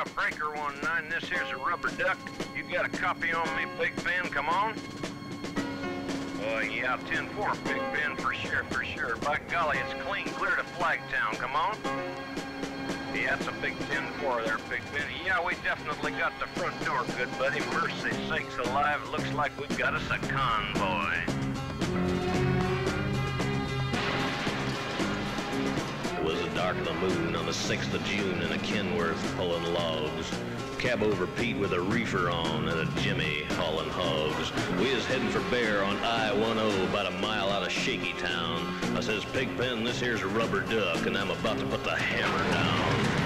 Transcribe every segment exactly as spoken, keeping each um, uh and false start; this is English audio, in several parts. out breaker one nine. This here's a rubber duck. You got a copy on me, Big Ben? Come on. Uh, yeah, ten four, Big Ben, for sure, for sure. By golly, it's clean clear to Flagtown. Come on. Yeah, that's a big ten four there, Big Ben. Yeah, we definitely got the front door, good buddy. Mercy sakes alive, looks like we've got us a convoy. Dark of the moon on the sixth of June in a Kenworth pulling logs. Cab over Pete with a reefer on and a Jimmy hauling hogs. We is heading for Bear on I ten about a mile out of Shaky Town. I says, Pigpen, this here's a rubber duck and I'm about to put the hammer down.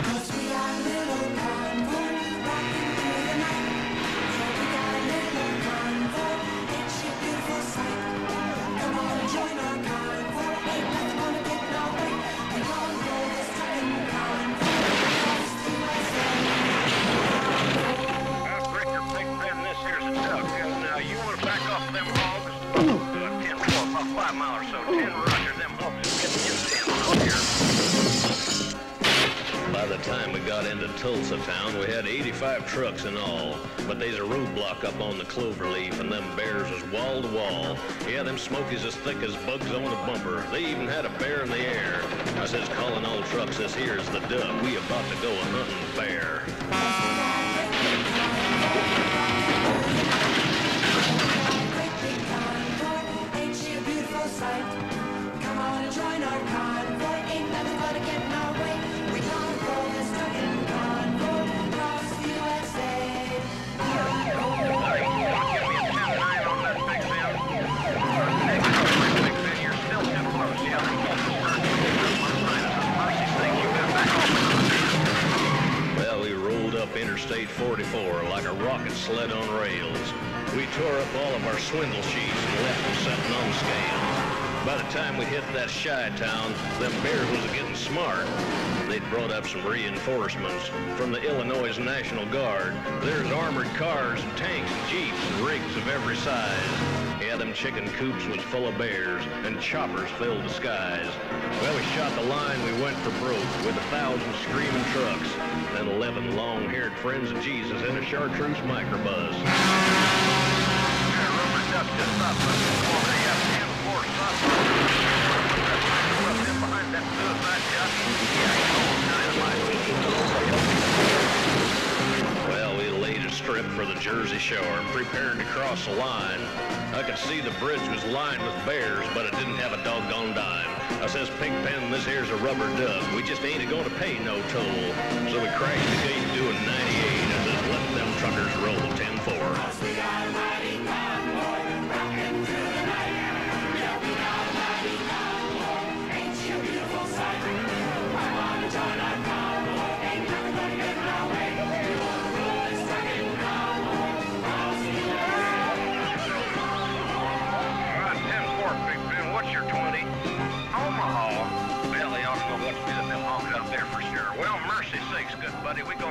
By the time we got into Tulsa Town, we had eighty-five trucks in all. But there's a roadblock up on the Cloverleaf, and them bears is wall to wall. Yeah, them smokies as thick as bugs on a bumper. They even had a bear in the air. I says, calling all trucks, this here's the duck. We about to go a-hunting bear. Interstate forty-four like a rocket sled on rails. We tore up all of our swindle sheets and left them setting on scales. By the time we hit that Chi-Town, them bears was getting smart. They'd brought up some reinforcements from the Illinois National Guard. There's armored cars and tanks and jeeps and rigs of every size. Yeah, them chicken coops was full of bears and choppers filled the skies. Well, we shot the line, we went for broke with a thousand screaming trucks. Then eleven long-haired friends of Jesus in a chartreuse microbus. Well, we laid a strip for the Jersey Shore and prepared to cross the line. I could see the bridge was lined with bears, but it didn't have a doggone dime. I says, Pigpen, this here's a rubber duck. We just ain't gonna pay no toll. So we crashed the gate doing ninety-eight and just let them truckers roll ten four. Buddy, we